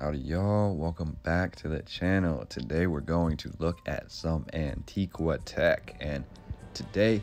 Howdy y'all, welcome back to the channel. Today we're going to look at some Antiquitech, and today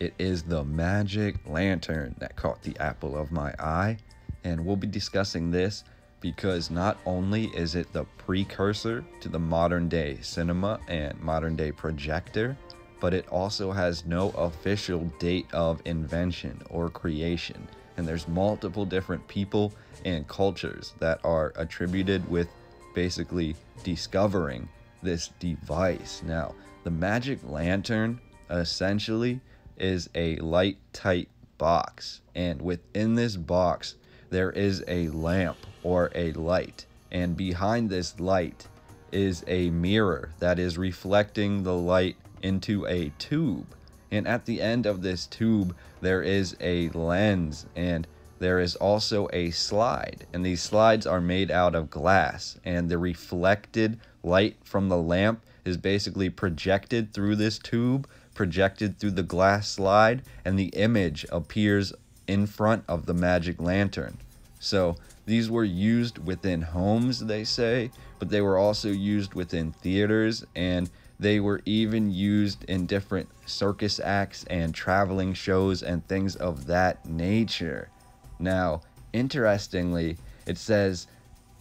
it is the Magic Lantern that caught the apple of my eye. And we'll be discussing this because not only is it the precursor to the modern day cinema and modern day projector, but it also has no official date of invention or creation. And there's multiple different people and cultures that are attributed with basically discovering this device. Now, the Magic Lantern essentially is a light tight box, and within this box there is a lamp or a light, and behind this light is a mirror that is reflecting the light into a tube. And at the end of this tube, there is a lens, and there is also a slide. And these slides are made out of glass, and the reflected light from the lamp is basically projected through this tube, projected through the glass slide, and the image appears in front of the Magic Lantern. So these were used within homes, they say, but they were also used within theaters, and they were even used in different circus acts and traveling shows and things of that nature. Now, interestingly, it says,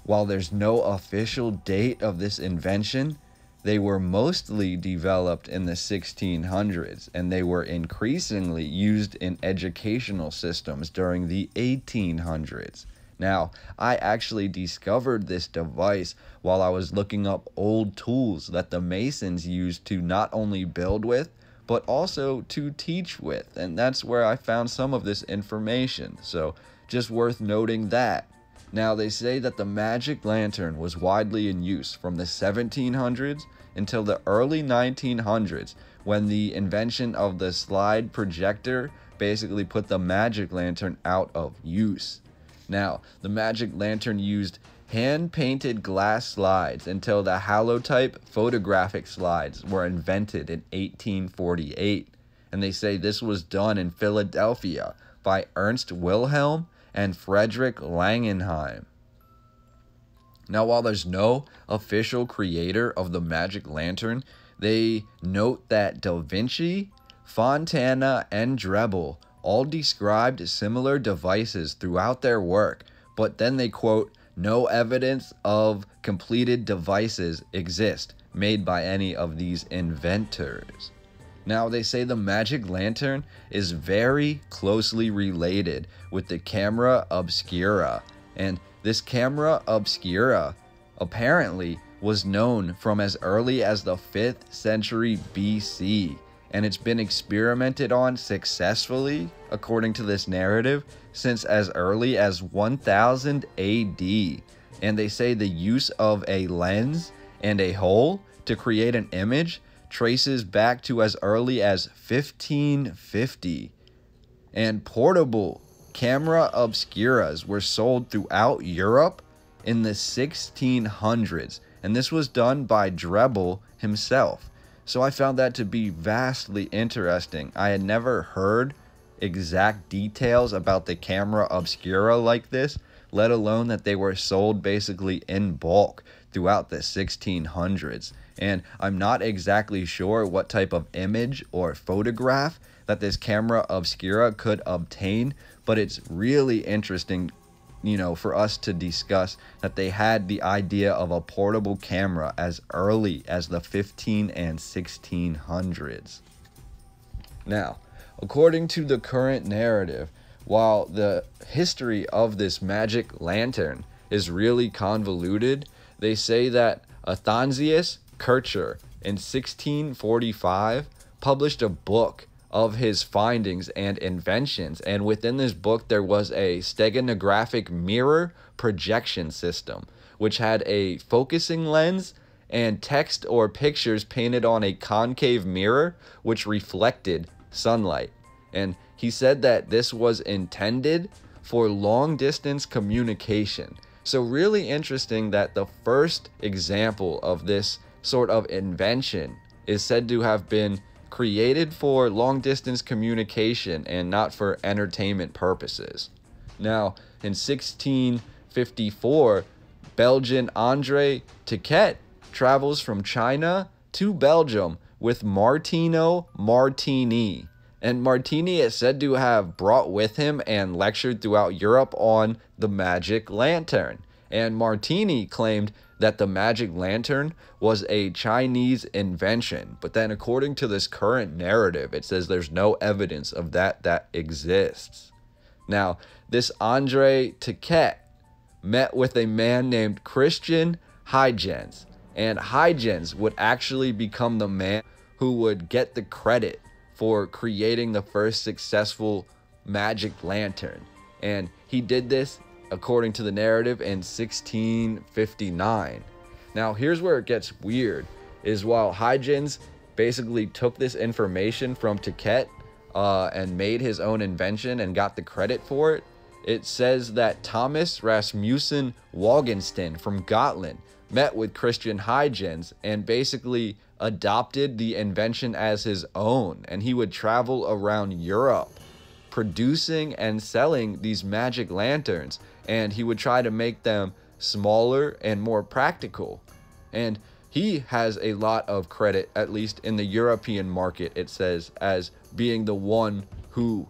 while there's no official date of this invention, they were mostly developed in the 1600s, and they were increasingly used in educational systems during the 1800s. Now, I actually discovered this device while I was looking up old tools that the Masons used to not only build with, but also to teach with. And that's where I found some of this information. So just worth noting that. Now, they say that the Magic Lantern was widely in use from the 1700s until the early 1900s, when the invention of the slide projector basically put the Magic Lantern out of use. Now, the Magic Lantern used hand-painted glass slides until the halotype photographic slides were invented in 1848. And they say this was done in Philadelphia by Ernst Wilhelm and Frederick Langenheim. Now, while there's no official creator of the Magic Lantern, they note that Da Vinci, Fontana, and Drebel all described similar devices throughout their work, but then they quote, "No evidence of completed devices exist made by any of these inventors." Now, they say the Magic Lantern is very closely related with the Camera Obscura, and this Camera Obscura apparently was known from as early as the 5th century BC. And it's been experimented on successfully, according to this narrative, since as early as 1000 AD. And they say the use of a lens and a hole to create an image traces back to as early as 1550. And portable camera obscuras were sold throughout Europe in the 1600s. And this was done by Drebel himself. So I found that to be vastly interesting. I had never heard exact details about the camera obscura like this, let alone that they were sold basically in bulk throughout the 1600s. And I'm not exactly sure what type of image or photograph that this camera obscura could obtain, but it's really interesting, you know, for us to discuss that they had the idea of a portable camera as early as the 1500s and 1600s. Now, according to the current narrative, while the history of this Magic Lantern is really convoluted, they say that Athanasius Kircher in 1645 published a book of his findings and inventions, and within this book there was a steganographic mirror projection system which had a focusing lens and text or pictures painted on a concave mirror which reflected sunlight. And he said that this was intended for long distance communication. So really interesting that the first example of this sort of invention is said to have been created for long-distance communication and not for entertainment purposes. Now, in 1654, Belgian André Tacquet travels from China to Belgium with Martino Martini. And Martini is said to have brought with him and lectured throughout Europe on the Magic Lantern. And Martini claimed that the Magic Lantern was a Chinese invention. But then according to this current narrative, it says there's no evidence of that exists. Now, this André Tacquet met with a man named Christiaan Huygens. And Huygens would actually become the man who would get the credit for creating the first successful Magic Lantern. And he did this, according to the narrative, in 1659. Now, here's where it gets weird, is while Huygens basically took this information from Tacquet and made his own invention and got the credit for it, it says that Thomas Rasmussen Walgensten from Gotland met with Christiaan Huygens and basically adopted the invention as his own. And he would travel around Europe producing and selling these magic lanterns, and he would try to make them smaller and more practical. And he has a lot of credit, at least in the European market, it says, as being the one who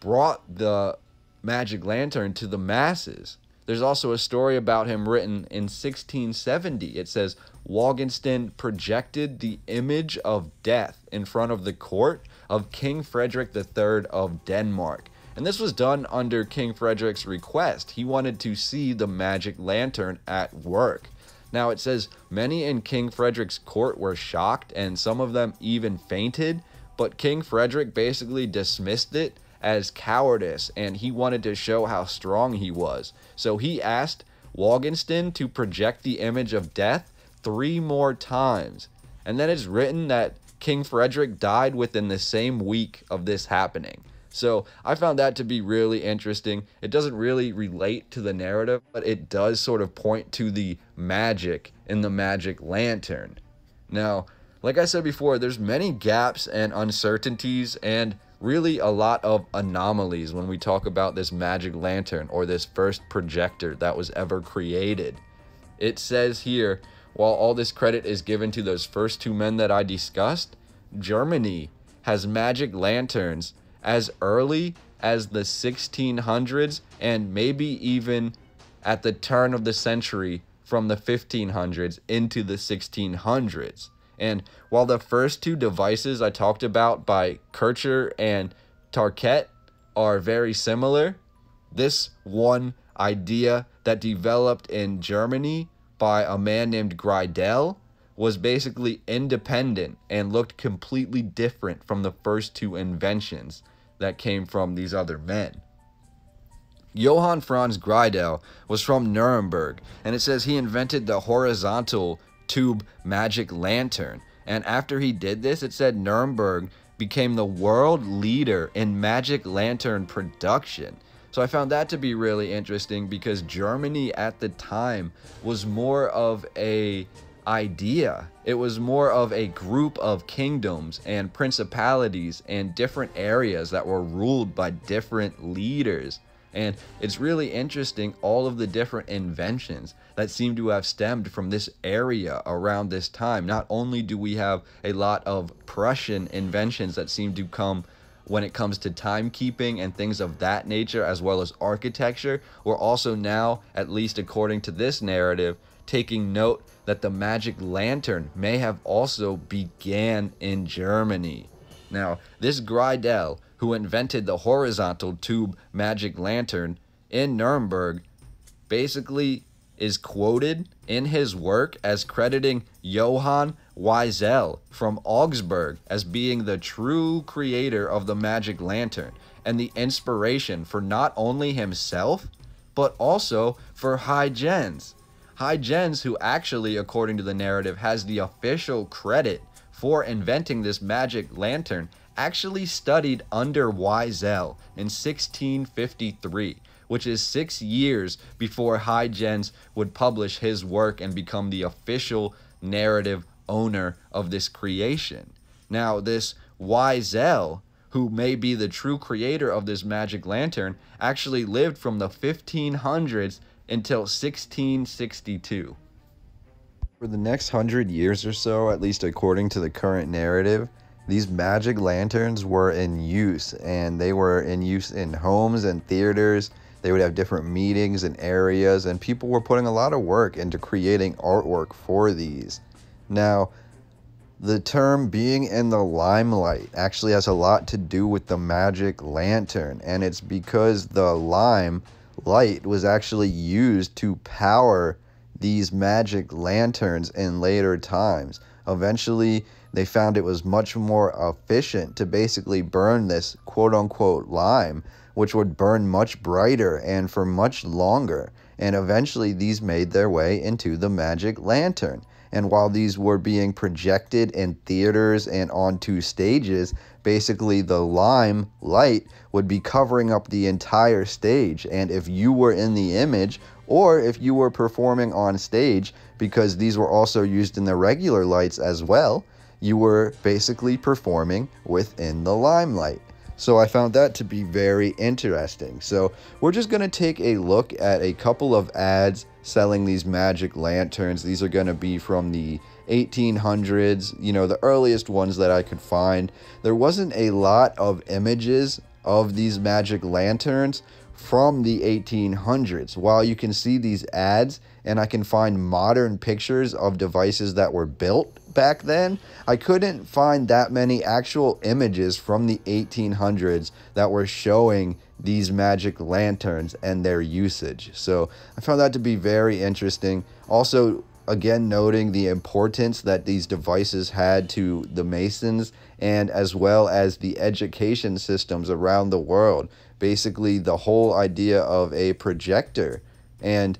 brought the magic lantern to the masses. There's also a story about him written in 1670. It says Walgensten projected the image of death in front of the court of King Frederick III of Denmark. And this was done under King Frederick's request. He wanted to see the magic lantern at work. Now it says many in King Frederick's court were shocked, and some of them even fainted, but King Frederick basically dismissed it as cowardice, and he wanted to show how strong he was. So he asked Walgensten to project the image of death 3 more times. And then it's written that King Frederick died within the same week of this happening. So I found that to be really interesting. It doesn't really relate to the narrative, but it does sort of point to the magic in the Magic Lantern. Now, like I said before, there's many gaps and uncertainties and really a lot of anomalies when we talk about this Magic Lantern or this first projector that was ever created. It says here, while all this credit is given to those first 2 men that I discussed, Germany has magic lanterns as early as the 1600s and maybe even at the turn of the century from the 1500s into the 1600s. And while the first 2 devices I talked about by Kircher and Tacquet are very similar, this one idea that developed in Germany by a man named Griendel was basically independent and looked completely different from the first 2 inventions that came from these other men. Johann Franz Griendel was from Nuremberg, and it says he invented the horizontal tube magic lantern. And after he did this, it said Nuremberg became the world leader in magic lantern production. So I found that to be really interesting because Germany at the time was more of an idea. It was more of a group of kingdoms and principalities and different areas that were ruled by different leaders. And it's really interesting all of the different inventions that seem to have stemmed from this area around this time. Not only do we have a lot of Prussian inventions that seem to come when it comes to timekeeping and things of that nature, as well as architecture, we're also now, at least according to this narrative, taking note that the Magic Lantern may have also began in Germany. Now, this Griendel, who invented the horizontal tube Magic Lantern in Nuremberg, basically is quoted in his work as crediting Johann Wiesel from Augsburg as being the true creator of the Magic Lantern and the inspiration for not only himself, but also for Huygens. Huygens, who actually, according to the narrative, has the official credit for inventing this Magic Lantern, actually studied under Wiesel in 1653, which is 6 years before Huygens would publish his work and become the official narrative owner of this creation. Now, this Wiesel, who may be the true creator of this Magic Lantern, actually lived from the 1500s until 1662. For the next 100 years or so, at least according to the current narrative, these magic lanterns were in use, and they were in use in homes and theaters. They would have different meetings and areas, and people were putting a lot of work into creating artwork for these. Now, the term being in the limelight actually has a lot to do with the magic lantern, and it's because the lime light was actually used to power these magic lanterns in later times. Eventually, they found it was much more efficient to basically burn this quote-unquote lime, which would burn much brighter and for much longer, and eventually these made their way into the magic lantern. And while these were being projected in theaters and onto stages, basically the lime light would be covering up the entire stage. And if you were in the image, or if you were performing on stage, because these were also used in the regular lights as well, you were basically performing within the limelight. So I found that to be very interesting. So we're just going to take a look at a couple of ads selling these magic lanterns. These are going to be from the 1800s, you know, the earliest ones that I could find. There wasn't a lot of images of these magic lanterns from the 1800s. While you can see these ads, and I can find modern pictures of devices that were built back then, I couldn't find that many actual images from the 1800s that were showing these magic lanterns and their usage. So I found that to be very interesting. Also, again, noting the importance that these devices had to the Masons, and as well as the education systems around the world. Basically, the whole idea of a projector and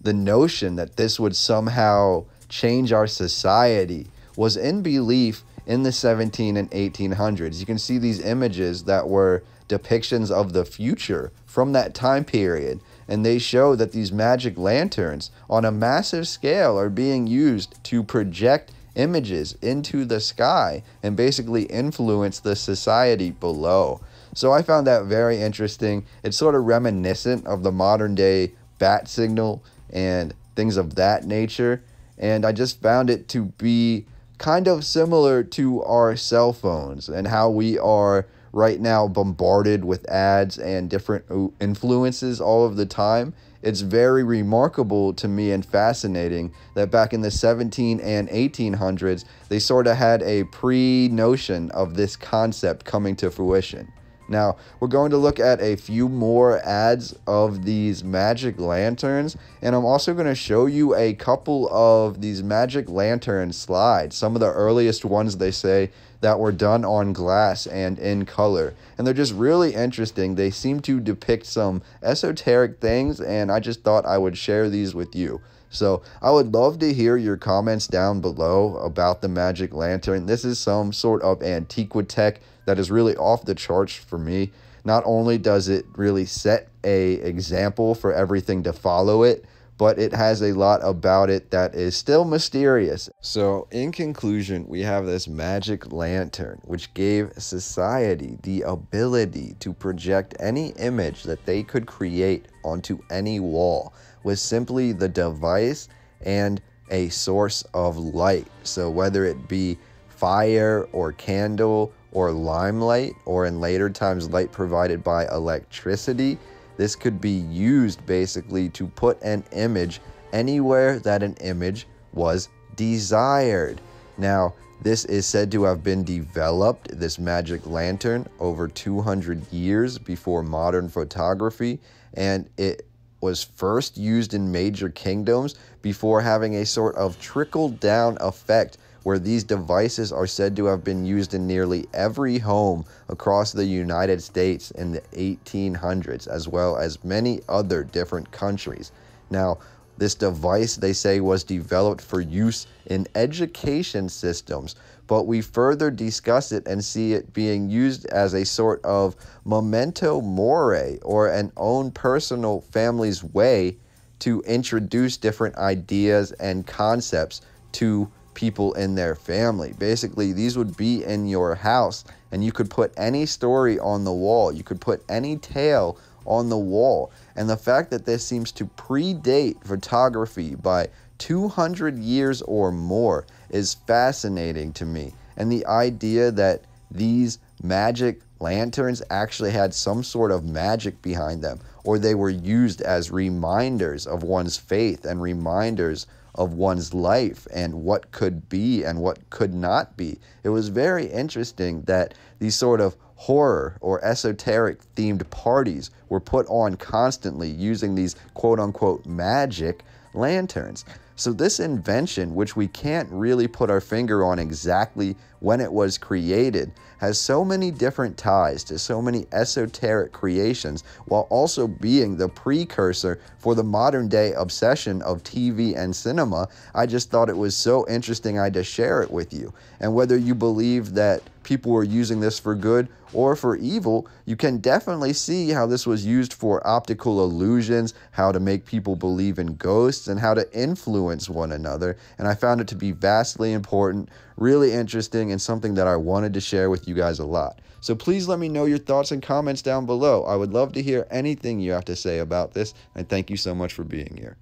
the notion that this would somehow change our society was in belief in the 1700s and 1800s. You can see these images that were depictions of the future from that time period, and they show that these magic lanterns on a massive scale are being used to project images into the sky and basically influence the society below. So I found that very interesting. It's sort of reminiscent of the modern day bat signal and things of that nature. And I just found it to be kind of similar to our cell phones and how we are right now bombarded with ads and different influences all of the time. It's very remarkable to me and fascinating that back in the 1700s and 1800s, they sort of had a pre-notion of this concept coming to fruition. Now, we're going to look at a few more ads of these magic lanterns, and I'm also going to show you a couple of these magic lantern slides, some of the earliest ones they say that were done on glass and in color. And they're just really interesting. They seem to depict some esoteric things, and I just thought I would share these with you. So I would love to hear your comments down below about the magic lantern. This is some sort of Antiquitech that is really off the charts for me. Not only does it really set a example for everything to follow it, but it has a lot about it that is still mysterious. So in conclusion, we have this magic lantern, which gave society the ability to project any image that they could create onto any wall with simply the device and a source of light. So whether it be fire or candle or limelight, or in later times light provided by electricity, this could be used basically to put an image anywhere that an image was desired. Now, this is said to have been developed, this magic lantern, over 200 years before modern photography, and it was first used in major kingdoms before having a sort of trickle-down effect where these devices are said to have been used in nearly every home across the United States in the 1800s, as well as many other different countries. Now, this device, they say, was developed for use in education systems, but we further discuss it and see it being used as a sort of memento mori, or an own personal family's way to introduce different ideas and concepts to people in their family. Basically, these would be in your house, and you could put any story on the wall. You could put any tale on the wall, and the fact that this seems to predate photography by 200 years or more is fascinating to me. And the idea that these magic lanterns actually had some sort of magic behind them, or they were used as reminders of one's faith and reminders of one's life and what could be and what could not be. It was very interesting that these sort of horror or esoteric themed parties were put on constantly using these quote-unquote magic lanterns. So this invention, which we can't really put our finger on exactly when it was created, has so many different ties to so many esoteric creations, while also being the precursor for the modern day obsession of TV and cinema. I just thought it was so interesting I had to share it with you. And whether you believe that people were using this for good or for evil, you can definitely see how this was used for optical illusions, how to make people believe in ghosts, and how to influence one another. And I found it to be vastly important, really interesting, and something that I wanted to share with you guys a lot. So please let me know your thoughts and comments down below. I would love to hear anything you have to say about this, and thank you so much for being here.